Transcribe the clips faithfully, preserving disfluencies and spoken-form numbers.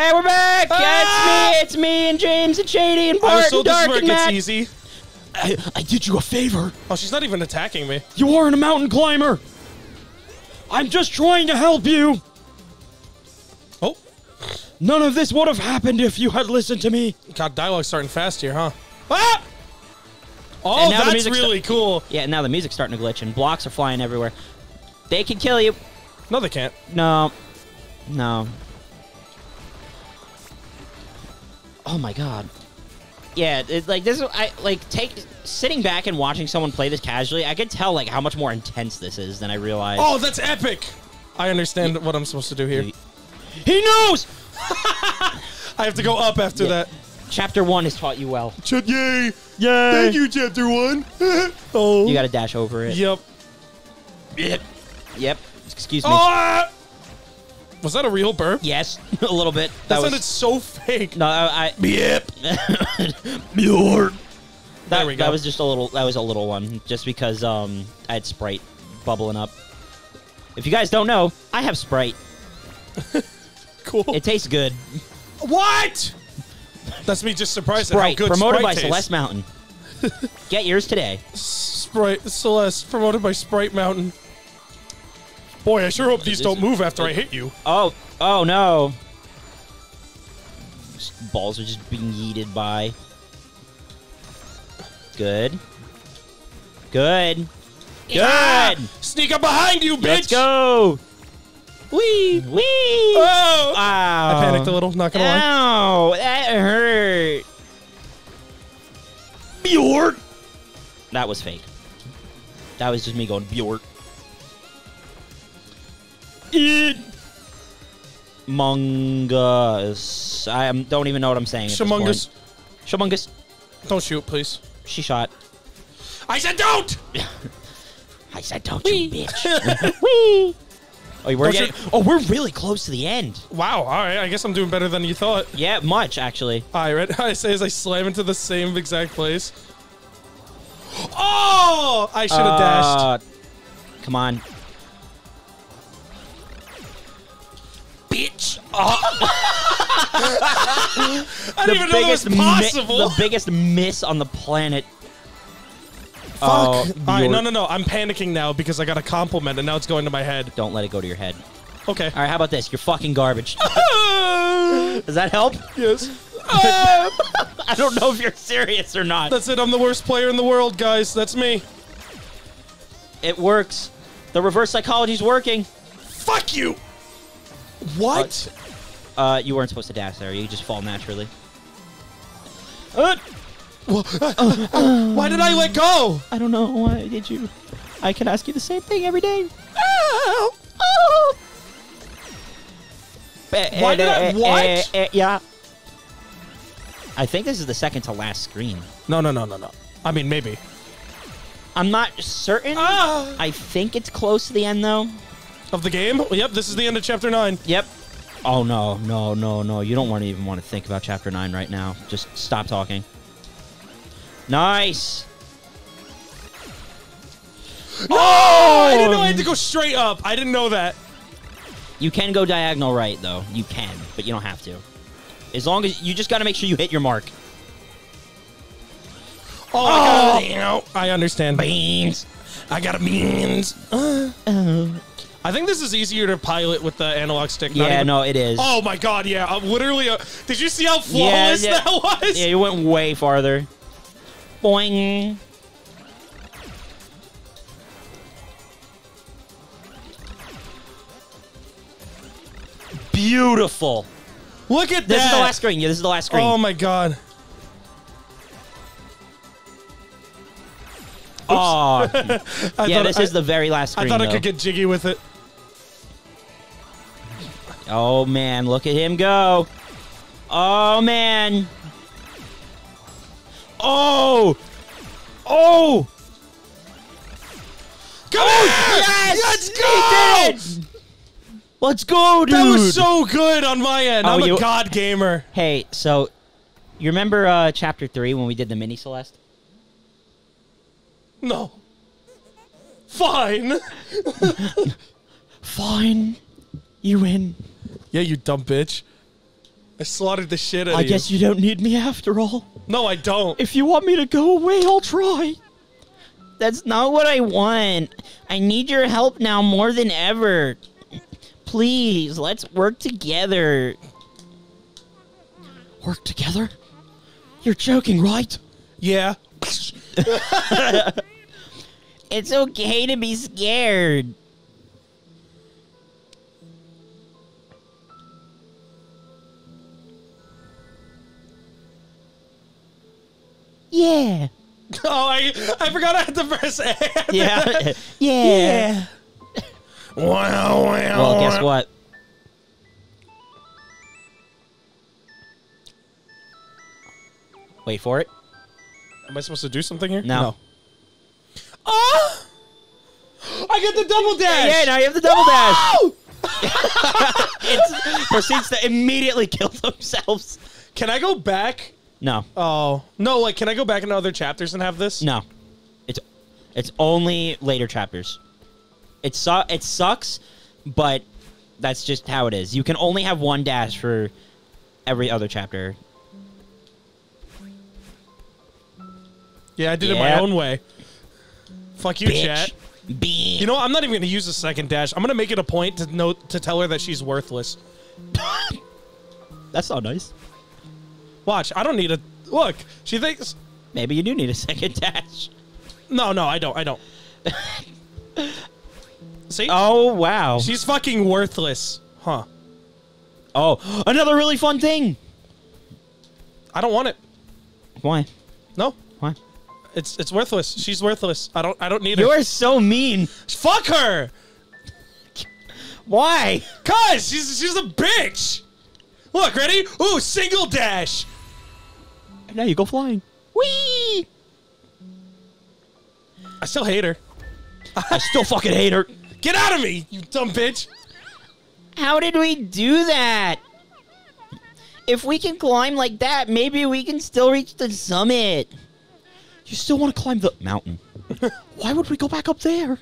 Hey, we're back! Ah! It's me, it's me, and James, and Shady, and Bart, and Dark, and Matt. This is where it gets easy. I, I did you a favor. Oh, she's not even attacking me. You aren't a mountain climber. I'm just trying to help you. Oh. None of this would have happened if you had listened to me. God, dialogue's starting fast here, huh? Ah! Oh, that's really cool. Yeah, now the music's starting to glitch, and blocks are flying everywhere. They can kill you. No, they can't. No. No. Oh, my God. Yeah, it's like this is I like take sitting back and watching someone play this casually. I could tell like how much more intense this is than I realized. Oh, that's epic! I understand yeah. what I'm supposed to do here. He knows. I have to go up after yeah. that. Chapter one has taught you well. Ch yay! Yay! Thank you, Chapter one. Oh, you got to dash over it. Yep. Yep. Yep. Excuse me. Oh! Was that a real burp? Yes, a little bit. That, that sounded was... so fake. No, I. I... Yep. that, there we go. That was just a little. That was a little one, just because um I had Sprite bubbling up. If you guys don't know, I have Sprite. Cool. It tastes good. What? That's me just surprised. Sprite at how good promoted Sprite by tastes. Celeste Mountain. Get yours today. Sprite Celeste promoted by Sprite Mountain. Boy, I sure hope these don't move after I hit you. Oh, oh no. Balls are just being yeeted by. Good. Good. Good! Ah, sneak up behind you, bitch! Let's go! Wee! Wee! Oh! Ow. I panicked a little, not gonna lie. Ow! That hurt. Bjort! That was fake. That was just me going, Bjort. Mungus. I am, don't even know what I'm saying. Shamungus. Shamungus. Don't shoot, please. She shot. I said don't! I said don't, Wee. You bitch. Wee. Oh, we're getting, oh, we're really close to the end. Wow. All right. I guess I'm doing better than you thought. Yeah, much, actually. All right. Right? I say as I slam into the same exact place. Oh! I should have uh, dashed. Come on. Bitch! Oh. I didn't even know that was possible. The biggest miss on the planet. Fuck. Oh, all right, no, no, no. I'm panicking now because I got a compliment and now it's going to my head. Don't let it go to your head. Okay. All right, how about this? You're fucking garbage. Does that help? Yes. I don't know if you're serious or not. That's it. I'm the worst player in the world, guys. That's me. It works. The reverse psychology's working. Fuck you! What? Uh, uh, you weren't supposed to dash there. You just fall naturally. Uh, well, uh, uh, uh, why did I let go? I don't know. Why did you? I can ask you the same thing every day. Oh, oh. Why did I? What? Uh, uh, uh, yeah. I think this is the second to last screen. No, no, no, no, no. I mean, maybe. I'm not certain. Uh. I think it's close to the end, though. Of the game? Yep, this is the end of Chapter nine. Yep. Oh, no, no, no, no. You don't want to even want to think about Chapter nine right now. Just stop talking. Nice! No! Oh! I didn't know I had to go straight up. I didn't know that. You can go diagonal right, though. You can, but you don't have to. As long as... You just got to make sure you hit your mark. Oh, oh I got you know, I understand. Beans. I got a beans. Uh. Oh. I think this is easier to pilot with the analog stick. Yeah, even... no, it is. Oh, my God, yeah. I'm literally... A... Did you see how flawless yeah, yeah. that was? Yeah, you went way farther. Boing. Beautiful. Look at this that. This is the last screen. Yeah, this is the last screen. Oh, my God. Oops. Oh. yeah, this I... is the very last screen, I thought though. I could get jiggy with it. Oh, man. Look at him go. Oh, man. Oh. Oh. Come oh, on. Yes. Let's go. Let's go, dude. That was so good on my end. Oh, I'm you, a god gamer. Hey, so you remember uh, Chapter three when we did the mini Celeste? No. Fine. Fine. You win. Yeah, you dumb bitch. I slaughtered the shit out I of you. I guess you don't need me after all. No, I don't. If you want me to go away, I'll try. That's not what I want. I need your help now more than ever. Please, let's work together. Work together? You're joking, right? Yeah. It's okay to be scared. Yeah. Oh, I, I forgot I had to press A. Yeah. Yeah. Yeah. Wow, wow. Well, guess what? Wait for it. Am I supposed to do something here? No. Oh! No. Uh, I get the double dash! Yeah, yeah, now you have the double Whoa! Dash. It proceeds to immediately kill themselves. Can I go back? No. Oh. No, like, can I go back into other chapters and have this? No. It's it's only later chapters. It, su it sucks, but that's just how it is. You can only have one dash for every other chapter. Yeah, I did yep. it my own way. Fuck you, Bitch. Chat. Bitch. You know what? I'm not even going to use the second dash. I'm going to make it a point to, note, to tell her that she's worthless. That's not nice. Watch, I don't need a... Look, she thinks... Maybe you do need a second dash. No, no, I don't. I don't. See? Oh, wow. She's fucking worthless. Huh. Oh, another really fun thing. I don't want it. Why? No. Why? It's it's worthless. She's worthless. I don't I don't need her. You are so mean. Fuck her. Why? Cause she's she's a bitch. Look, ready? Ooh, single dash. And now you go flying. Whee! I still hate her. I still fucking hate her. Get out of me, you dumb bitch. How did we do that? If we can climb like that, maybe we can still reach the summit. You still want to climb the mountain? Why would we go back up there?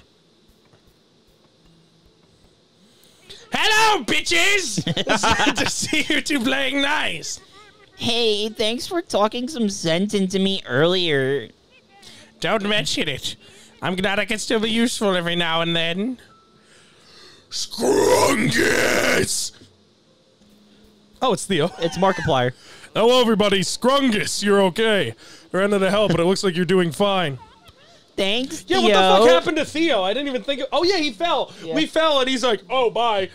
Hello, bitches! It's good to see you two playing nice. Hey, thanks for talking some sense into me earlier. Don't mention it. I'm glad I can still be useful every now and then. Scrungus! Oh, it's Theo. It's Markiplier. Hello, everybody. Scrungus, you're okay. We're under the hell, but it looks like you're doing fine. Thanks, Theo. Yeah, what the fuck happened to Theo? I didn't even think of... Oh, yeah, he fell. Yeah. We fell, and he's like, oh, bye.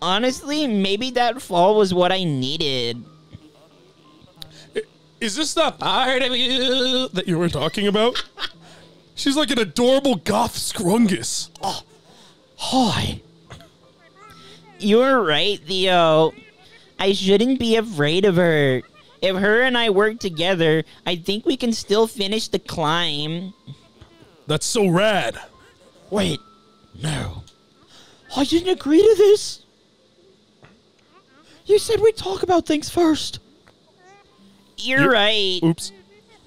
Honestly, maybe that fall was what I needed. Is this the part of you that you were talking about? She's like an adorable goth Scrungus. Oh, hi. You're right, Theo. I shouldn't be afraid of her. If her and I work together, I think we can still finish the climb. That's so rad. Wait, no. I didn't agree to this. You said we'd talk about things first. You're yep. right. Oops.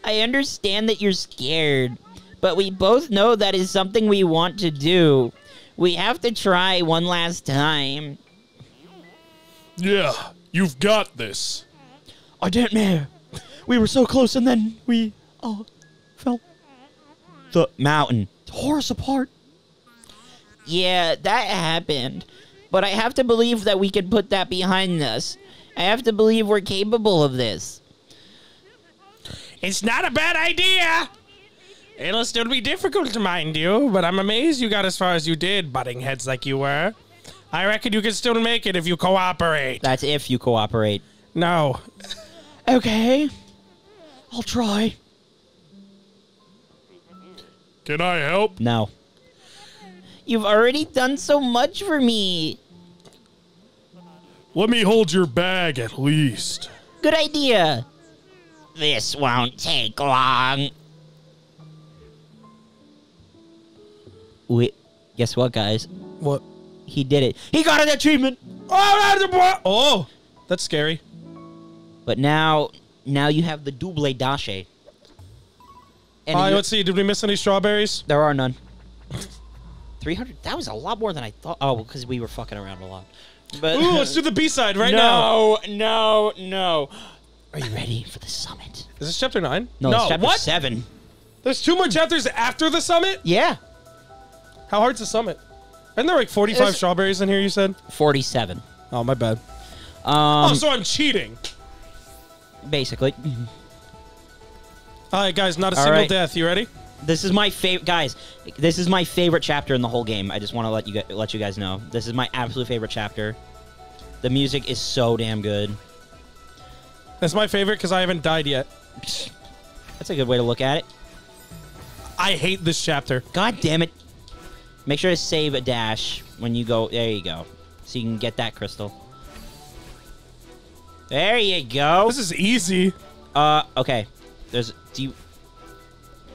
I understand that you're scared, but we both know that is something we want to do. We have to try one last time. Yeah, you've got this. I didn't, man. We were so close, and then we uh, fell. The mountain tore us apart. Yeah, that happened. But I have to believe that we can put that behind us. I have to believe we're capable of this. It's not a bad idea. It'll still be difficult, mind you, but I'm amazed you got as far as you did, butting heads like you were. I reckon you can still make it if you cooperate. That's if you cooperate. No. Okay. I'll try. Can I help? No. You've already done so much for me. Let me hold your bag at least. Good idea. This won't take long. Wait, guess what, guys? What? He did it. He got an achievement. Oh, oh, that's scary. But now, now you have the double dashe. All right, let's see. Did we miss any strawberries? There are none. three hundred. That was a lot more than I thought. Oh, because we were fucking around a lot. But ooh, let's do the B-side right no. now. No, no, no. Are you ready for the summit? Is this chapter nine? No, no. It's chapter what? seven. There's two more chapters after the summit? Yeah. How hard's the summit? Isn't there like forty-five There's strawberries in here, you said? forty-seven. Oh, my bad. Um, oh, so I'm cheating. Basically. All right, guys, not a All single right. death. You ready? This is my favorite, guys. This is my favorite chapter in the whole game. I just want to let you let you guys know. This is my absolute favorite chapter. The music is so damn good. That's my favorite because I haven't died yet. That's a good way to look at it. I hate this chapter. God damn it! Make sure to save a dash when you go. There you go, so you can get that crystal. There you go. This is easy. Uh, okay. There's do you.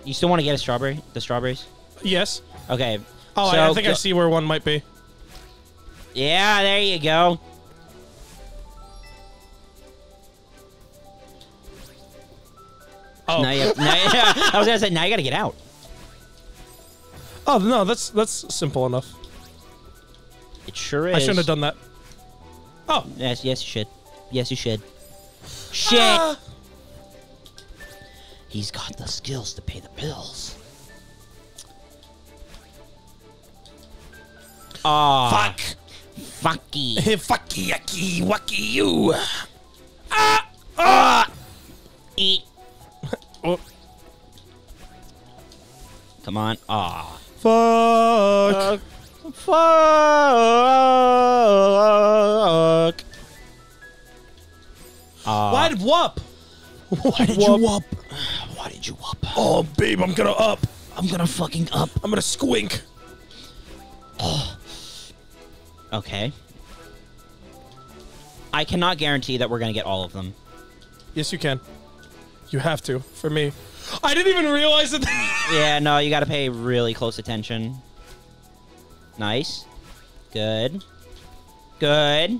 You still want to get a strawberry? The strawberries? Yes. Okay. Oh, so, I think I see where one might be. Yeah, there you go. Oh. Now you, now you, I was gonna say now you gotta get out. Oh no, that's that's simple enough. It sure is. I shouldn't have done that. Oh. Yes, yes you should. Yes you should. Shit. Ah. He's got the skills to pay the bills. Ah, fuck, fucky, fucky, yucky, wacky, you. Ah, ah, eat. Oh. Come on, ah. Fuck, fuck. fuck. Ah. Why did whoop? Why did you whoop? Why did you up? Oh, babe, I'm gonna up. I'm gonna fucking up. I'm gonna squink. Oh. Okay. I cannot guarantee that we're gonna get all of them. Yes, you can. You have to, for me. I didn't even realize that. Yeah, no, you gotta pay really close attention. Nice. Good. Good.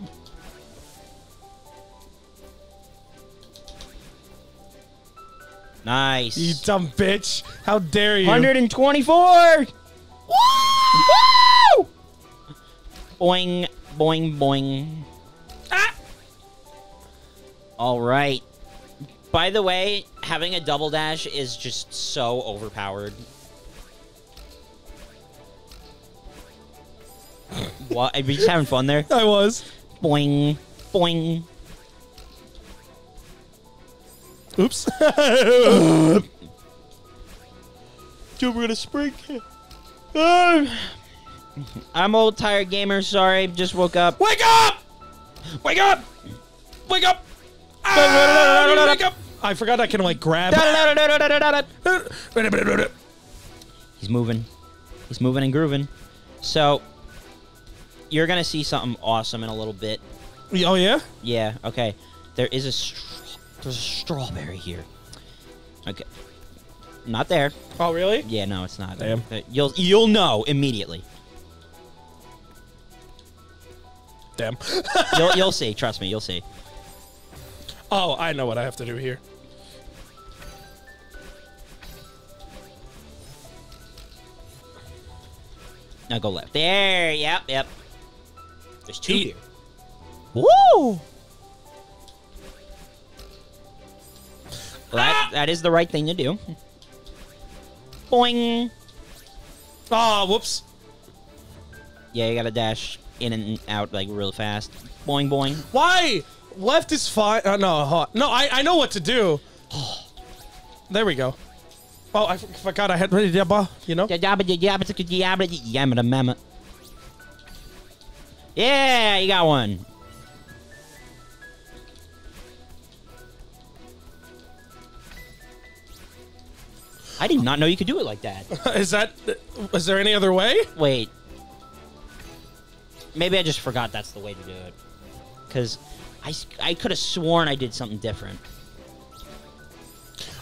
Nice. You dumb bitch. How dare you? one hundred twenty-four! Woo! Boing, boing, boing. Ah! All right. By the way, having a double dash is just so overpowered. What? Are you just having fun there? I was. Boing, boing. Oops. Dude, we're gonna spring. I'm old, tired gamer. Sorry, just woke up. Wake up! Wake up! Wake up! Ah, wake up! I forgot I can like grab. He's moving. He's moving and grooving. So you're gonna see something awesome in a little bit. Oh yeah? Yeah. Okay. There is a. There's a strawberry here. Okay, not there. Oh really? Yeah, no, it's not. Damn. You'll you'll know immediately. Damn. you'll you'll see. Trust me, you'll see. Oh, I know what I have to do here. Now go left. There. Yep. Yep. There's two here. Woo! Well, that, that is the right thing to do. Boing. Oh, whoops. Yeah, you gotta dash in and out like real fast. Boing, boing. Why? Left is fine. Uh, no, no, I, I know what to do. There we go. Oh, I forgot I had ready to jabba, you know? Yeah, you got one. I did not know you could do it like that. Is that... Is there any other way? Wait. Maybe I just forgot that's the way to do it. Because I, I could have sworn I did something different.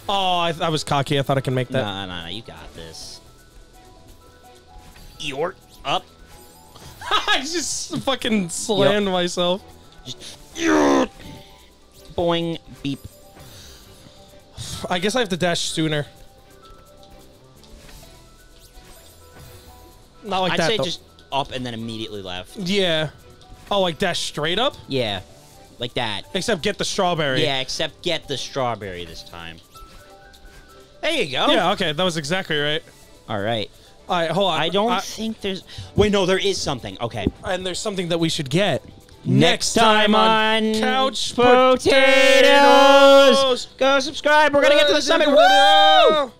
Oh, I, I was cocky. I thought I could make that. No, no, no. You got this. York. Up. I just fucking slammed yep. myself. Just, boing. Beep. I guess I have to dash sooner. Not like I'd that, say though. Just up and then immediately left. Yeah. Oh, like that straight up? Yeah, like that. Except get the strawberry. Yeah, except get the strawberry this time. There you go. Yeah, okay, that was exactly right. All right. All right, hold on. I don't I, think there's... Wait, no, there is something. Okay. And there's something that we should get. Next, Next time on, on Couch Potatoes. Potatoes. Go subscribe. We're going to get to the summit. Woo!